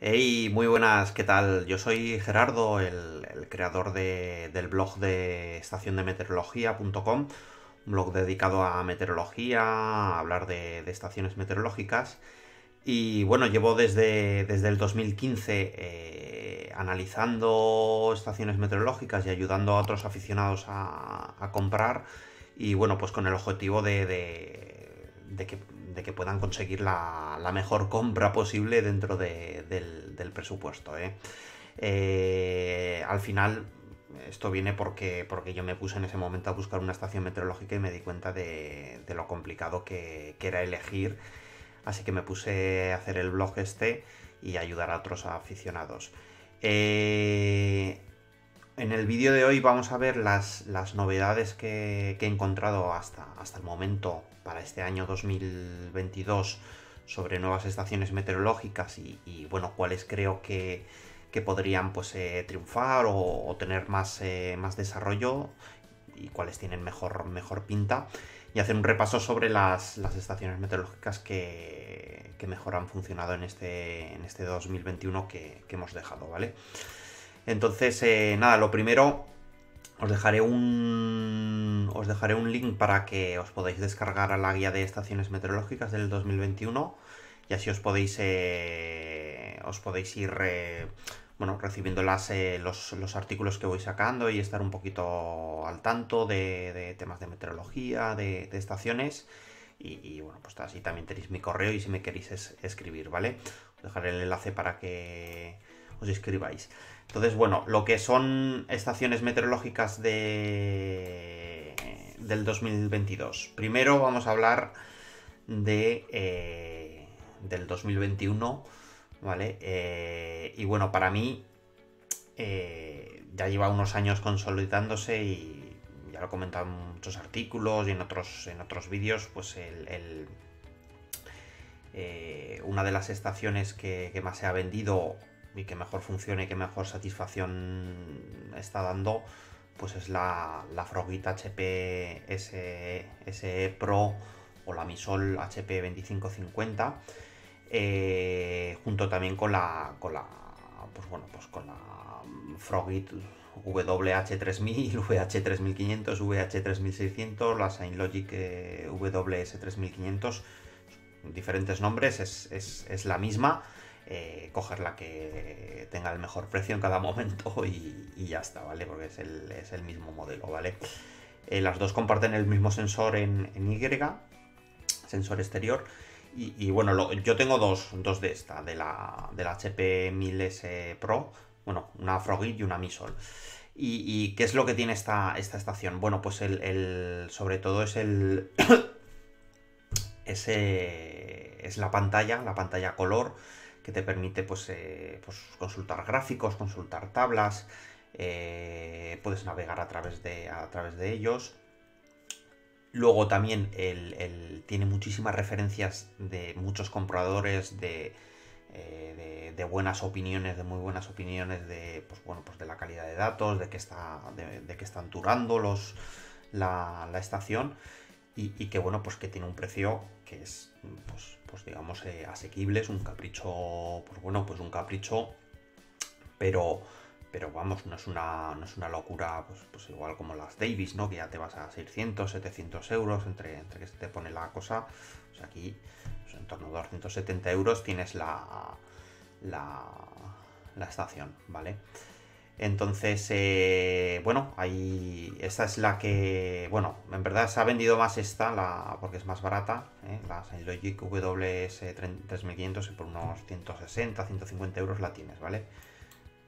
Hey, muy buenas, ¿qué tal? Yo soy Gerardo, el creador del blog de estaciondemeteorología.com, un blog dedicado a meteorología, a hablar de estaciones meteorológicas. Y bueno, llevo desde el 2015 analizando estaciones meteorológicas y ayudando a otros aficionados a comprar. Y bueno, pues con el objetivo de que puedan conseguir la mejor compra posible dentro del presupuesto, ¿eh? Al final, esto viene porque yo me puse en ese momento a buscar una estación meteorológica y me di cuenta de lo complicado que era elegir. Así que me puse a hacer el blog este y ayudar a otros aficionados. En el vídeo de hoy vamos a ver las novedades que he encontrado hasta el momento para este año 2022 sobre nuevas estaciones meteorológicas y bueno, cuáles creo que podrían pues, triunfar o tener más desarrollo y cuáles tienen mejor pinta, y hacer un repaso sobre las estaciones meteorológicas que mejor han funcionado en este 2021 que hemos dejado, ¿vale? Entonces, nada, lo primero, os dejaré un link para que os podáis descargar a la guía de estaciones meteorológicas del 2021 y así os podéis ir bueno, recibiendo los artículos que voy sacando y estar un poquito al tanto de temas de meteorología, de estaciones. Y bueno, pues así también tenéis mi correo y si me queréis escribir, ¿vale? Os dejaré el enlace para que os inscribáis. Entonces, bueno, lo que son estaciones meteorológicas del 2022. Primero vamos a hablar del 2021, ¿vale? Y bueno, para mí ya lleva unos años consolidándose y ya lo he comentado en muchos artículos y en otros vídeos, pues una de las estaciones que más se ha vendido y que mejor funciona y que mejor satisfacción está dando, pues es la Froggitt HP SE Pro o la Misol HP 2550, junto también con la Froggitt WH3000, VH3500, VH3600, la Sainlogic WS3500. Diferentes nombres, es la misma. Coger la que tenga el mejor precio en cada momento y ya está, ¿vale? Porque es el mismo modelo, ¿vale? Las dos comparten el mismo sensor en Y, sensor exterior, y bueno, yo tengo dos de esta, de la HP1000SE Pro, bueno, una Froggitt y una Misol. ¿Y qué es lo que tiene esta estación? Bueno, pues sobre todo es el... es la pantalla color, que te permite pues consultar gráficos, consultar tablas, puedes navegar a través de ellos. Luego también tiene muchísimas referencias de muchos compradores, de buenas opiniones, de muy buenas opiniones, de la calidad de datos, de que están durando la estación. Y que bueno, pues que tiene un precio que es pues digamos asequible, es un capricho, pero vamos, no es una locura, pues igual como las Davis, ¿no? Que ya te vas a 600, 700 euros entre que se te pone la cosa. Pues aquí, pues en torno a 270 euros tienes la estación, ¿vale? Entonces, bueno, ahí esta es la que, bueno, en verdad se ha vendido más porque es más barata, ¿eh? La Sainlogic WS3500 por unos 160, 150 euros la tienes, ¿vale?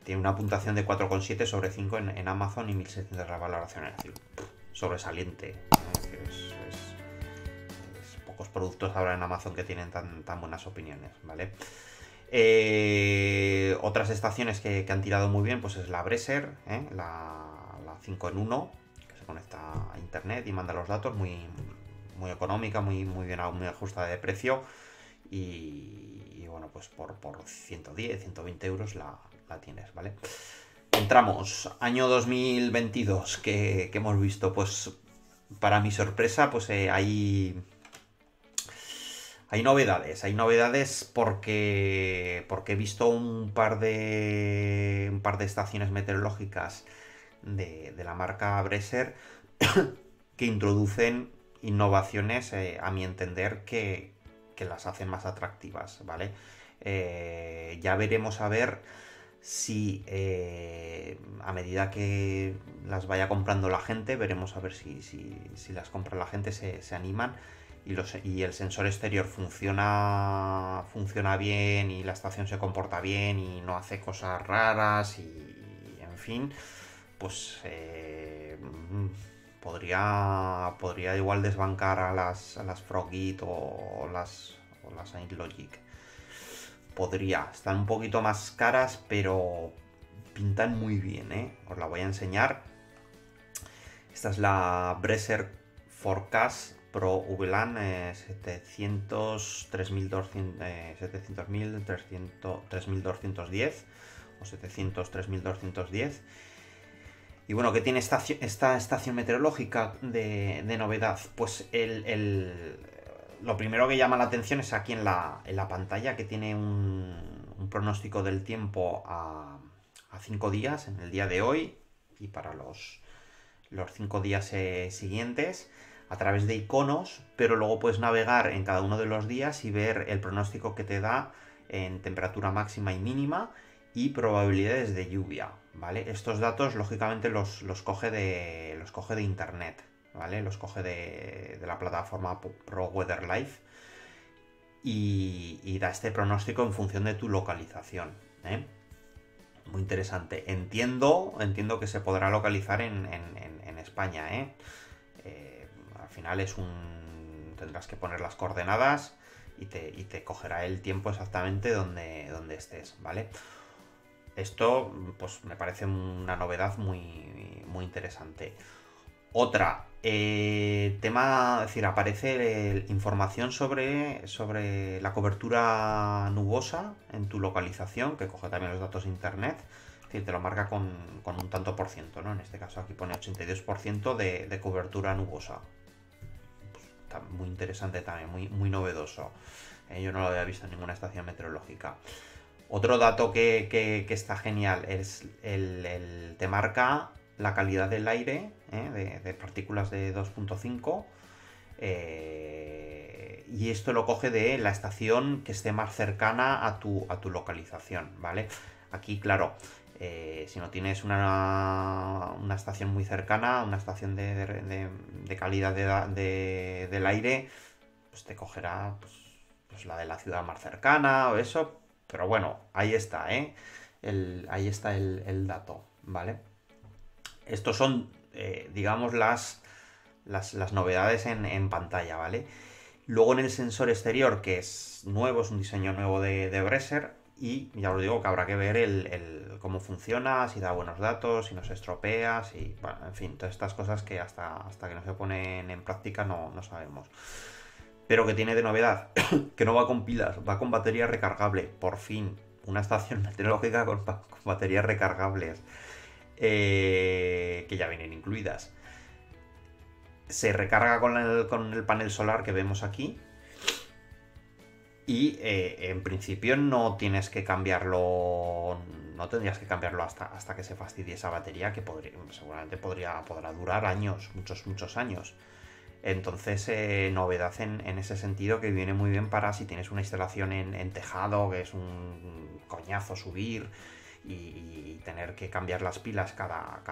Tiene una puntuación de 4,7 sobre 5 en Amazon y 1.600 la valoración, es decir, sobresaliente, ¿eh? Pocos productos ahora en Amazon que tienen tan buenas opiniones, ¿vale? Otras estaciones que han tirado muy bien, pues es la Bresser, ¿eh? la 5 en 1, que se conecta a internet y manda los datos, muy, muy económica, muy, muy bien, muy ajustada de precio, y bueno, pues por 110, 120 euros la tienes, ¿vale? Entramos, año 2022, que hemos visto, pues para mi sorpresa, pues hay... Hay novedades porque he visto un par de estaciones meteorológicas de la marca Bresser que introducen innovaciones, a mi entender, que las hacen más atractivas, ¿vale? Ya veremos a ver si a medida que las vaya comprando la gente, veremos a ver si las compra la gente, se animan y el sensor exterior funciona bien y la estación se comporta bien y no hace cosas raras y en fin, pues podría igual desbancar a las Froggitt o las Sainlogic. Están un poquito más caras, pero pintan muy bien, ¿eh? Os la voy a enseñar. Esta es la Bresser Forecast Pro WLAN 700.3210 o 700.3210. Y bueno, ¿qué tiene esta estación meteorológica de novedad? Pues lo primero que llama la atención es aquí en la pantalla, que tiene un pronóstico del tiempo a 5 días, en el día de hoy y para los 5 días siguientes, a través de iconos, pero luego puedes navegar en cada uno de los días y ver el pronóstico que te da en temperatura máxima y mínima y probabilidades de lluvia, ¿vale? Estos datos, lógicamente, los coge de internet, ¿vale? Los coge de la plataforma ProWeatherLive y da este pronóstico en función de tu localización, ¿eh? Muy interesante. Entiendo que se podrá localizar en España, ¿eh? Al final tendrás que poner las coordenadas y te cogerá el tiempo exactamente donde estés, ¿vale? Esto, pues, me parece una novedad muy, muy interesante. Otra, aparece información sobre la cobertura nubosa en tu localización, que coge también los datos de internet, es decir, te lo marca con un tanto por ciento, ¿no? En este caso aquí pone 82% de cobertura nubosa. Pues, está muy interesante también, muy, muy novedoso. Yo no lo había visto en ninguna estación meteorológica. Otro dato que está genial es te marca la calidad del aire, de partículas de 2.5, y esto lo coge de la estación que esté más cercana a tu localización, ¿vale? Aquí, claro, si no tienes una estación muy cercana, una estación de calidad del aire, pues te cogerá pues la de la ciudad más cercana o eso, pero bueno, ahí está, ¿eh? Ahí está el dato, ¿vale? Estos son, digamos, las novedades en pantalla, ¿vale? Luego, en el sensor exterior, que es nuevo, es un diseño nuevo de Bresser, y ya os digo que habrá que ver cómo funciona, si da buenos datos, si no se estropea, si, bueno, en fin, todas estas cosas que hasta que no se ponen en práctica no sabemos. Pero que tiene de novedad, que no va con pilas, va con batería recargable. Por fin, una estación meteorológica con baterías recargables. Que ya vienen incluidas. Se recarga con el panel solar que vemos aquí y en principio no tendrías que cambiarlo hasta que se fastidie esa batería, que seguramente podrá durar años, muchos años. Entonces, novedad en ese sentido, que viene muy bien para si tienes una instalación en tejado, que es un coñazo subir y tener que cambiar las pilas cada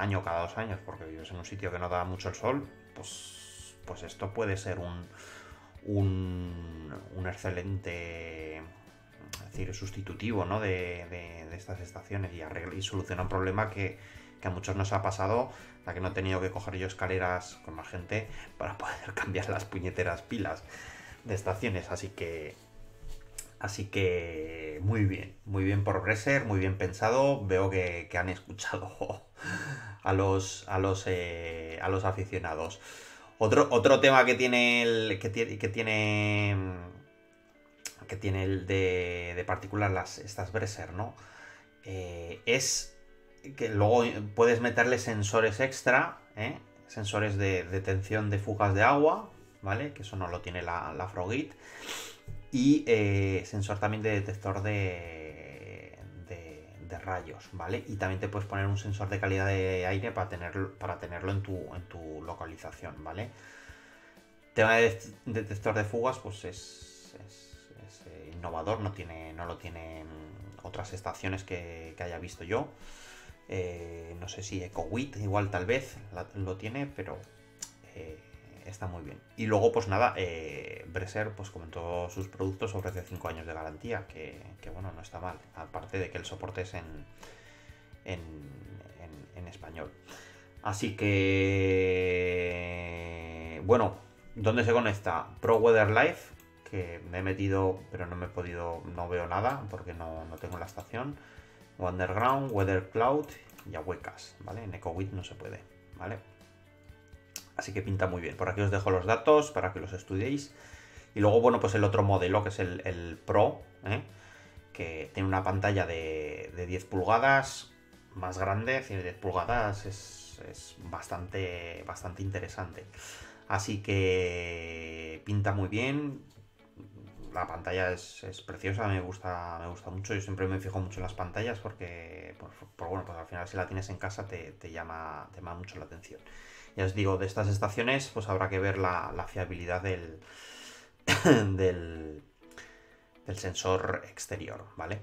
año, cada 2 años, porque vives en un sitio que no da mucho el sol, pues esto puede ser un excelente, es decir, sustitutivo, ¿no? de estas estaciones y soluciona un problema que a muchos nos ha pasado, ya que no he tenido que coger yo escaleras con más gente para poder cambiar las puñeteras pilas de estaciones, así que muy bien por Bresser, muy bien pensado. Veo que han escuchado a los aficionados. Otro tema que tiene el de particular estas Bresser, ¿no? Es que luego puedes meterle sensores extra, ¿eh? Sensores de tensión de fugas de agua, ¿vale? Que eso no lo tiene la Froggitt. Y sensor también de detector de rayos, ¿vale? Y también te puedes poner un sensor de calidad de aire para tenerlo en tu localización, ¿vale? Tema de detector de fugas, pues es innovador, no lo tienen otras estaciones que haya visto yo. No sé si EcoWitt igual tal vez lo tiene, pero está muy bien. Y luego pues nada, Bresser pues como en todos sus productos ofrece 5 años de garantía, que bueno, no está mal, aparte de que el soporte es en español. Así que bueno, ¿dónde se conecta? ProWeatherLive, que me he metido pero no me he podido, no veo nada porque no tengo la estación. Wunderground, Weather Cloud y a Huecas, ¿vale? En EcoWitt no se puede, ¿vale? Así que pinta muy bien. Por aquí os dejo los datos para que los estudiéis. Y luego, bueno, pues el otro modelo, que es el Pro, ¿eh? Que tiene una pantalla de 10 pulgadas, más grande, 10 pulgadas, es bastante interesante. Así que pinta muy bien. La pantalla es preciosa, me gusta mucho. Yo siempre me fijo mucho en las pantallas porque, bueno, pues al final si la tienes en casa te llama mucho la atención. Ya os digo, de estas estaciones pues habrá que ver la fiabilidad del sensor exterior, ¿vale?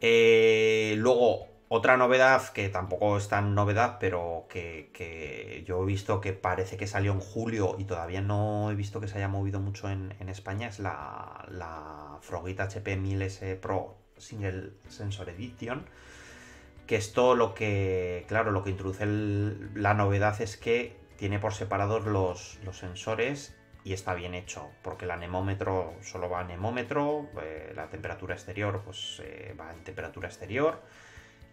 Luego, otra novedad, que tampoco es tan novedad, pero que yo he visto que parece que salió en julio y todavía no he visto que se haya movido mucho en España, es la Froggitt HP 1000SE Pro Single Sensor Edition. Que esto lo que introduce la novedad es que tiene por separados los sensores, y está bien hecho, porque el anemómetro solo va a anemómetro, la temperatura exterior pues va en temperatura exterior,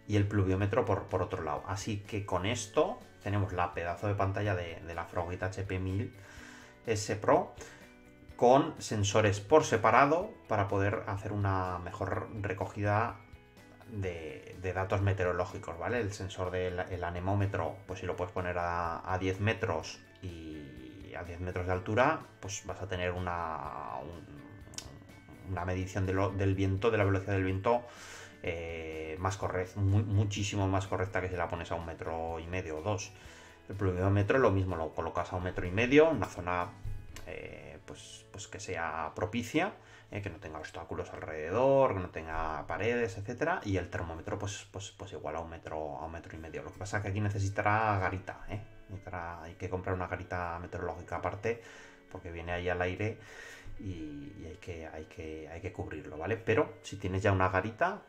y el pluviómetro por otro lado. Así que con esto tenemos la pedazo de pantalla de la Froggitt HP1000SE Pro con sensores por separado para poder hacer una mejor recogida de datos meteorológicos, ¿vale? El sensor del anemómetro, pues si lo puedes poner a 10 metros y a 10 metros de altura, pues vas a tener una medición del viento, de la velocidad del viento, más correcta, muchísimo más correcta que si la pones a 1,5 metros o 2. El pluviómetro lo mismo, lo colocas a 1,5 metros, una zona pues que sea propicia, que no tenga obstáculos alrededor, que no tenga paredes, etcétera. Y el termómetro pues igual a 1,5 metros. Lo que pasa es que aquí necesitará garita, hay que comprar una garita meteorológica aparte, porque viene ahí al aire y hay que cubrirlo, ¿vale? Pero si tienes ya una garita,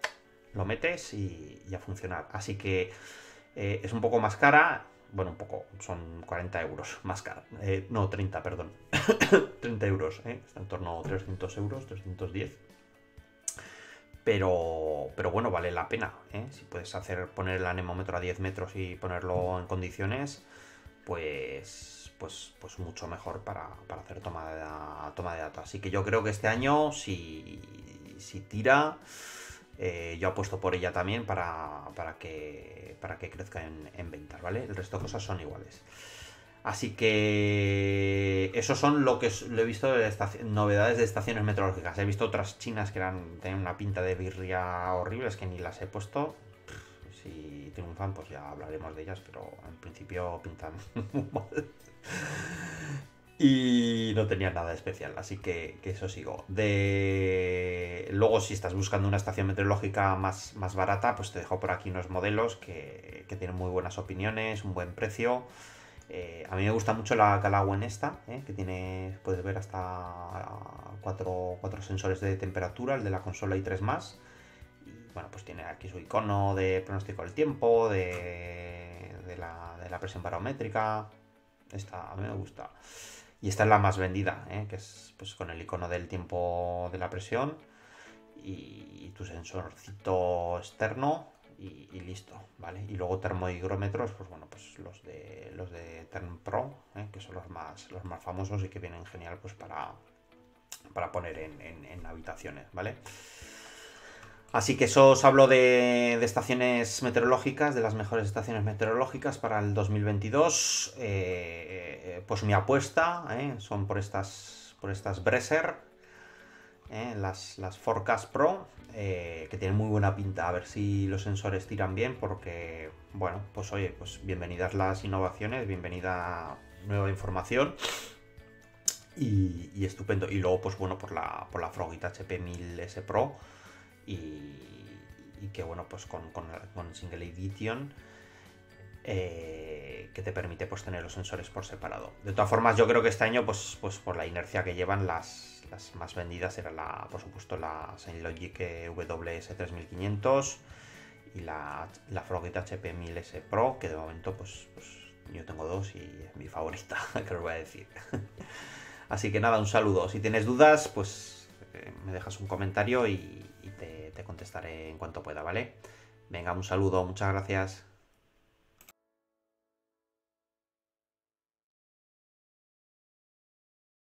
lo metes y a funcionar. Así que es un poco más cara, bueno, un poco, son 40 euros más cara, no, 30, perdón, 30 euros, está en torno a 300 euros, 310, pero bueno, vale la pena, si puedes poner el anemómetro a 10 metros y ponerlo en condiciones, pues mucho mejor para hacer toma de datos. Así que yo creo que este año, si tira, yo apuesto por ella también para que crezca en ventas, ¿vale? El resto de cosas son iguales. Así que eso son lo que lo he visto de novedades de estaciones meteorológicas. He visto otras chinas que tenían una pinta de birria horribles que ni las he puesto. Si triunfan, pues ya hablaremos de ellas, pero en principio pintan muy mal. Y no tenía nada de especial, así que eso sigo. Luego, si estás buscando una estación meteorológica más barata, pues te dejo por aquí unos modelos que tienen muy buenas opiniones, un buen precio. A mí me gusta mucho la Calagua en esta, que tiene, puedes ver, hasta cuatro sensores de temperatura, el de la consola y 3 más. Y bueno, pues tiene aquí su icono de pronóstico del tiempo, de la presión barométrica. Esta a mí me gusta. Y esta es la más vendida, que es pues con el icono del tiempo, de la presión y tu sensorcito externo y listo, ¿vale? Y luego termohigrómetros, pues bueno, pues los de ThermPro, que son los más famosos y que vienen genial pues para poner en habitaciones, ¿vale? Así que eso os hablo de estaciones meteorológicas, de las mejores estaciones meteorológicas para el 2022. Pues mi apuesta son por estas Bresser, las Forecast Pro, que tienen muy buena pinta. A ver si los sensores tiran bien, porque, bueno, pues oye, pues bienvenidas las innovaciones, bienvenida nueva información. Y estupendo. Y luego, pues bueno, por la Froggitt HP1000SE Pro. Y que bueno, pues con Single Edition, que te permite pues tener los sensores por separado. De todas formas, yo creo que este año, pues por la inercia que llevan, las más vendidas eran por supuesto la Sainlogic WS3500 y la Froggitt HP1000SE Pro, que de momento pues yo tengo dos y es mi favorita, que os voy a decir. Así que nada, un saludo. Si tienes dudas, pues me dejas un comentario y te contestaré en cuanto pueda, ¿vale? Venga, un saludo, muchas gracias.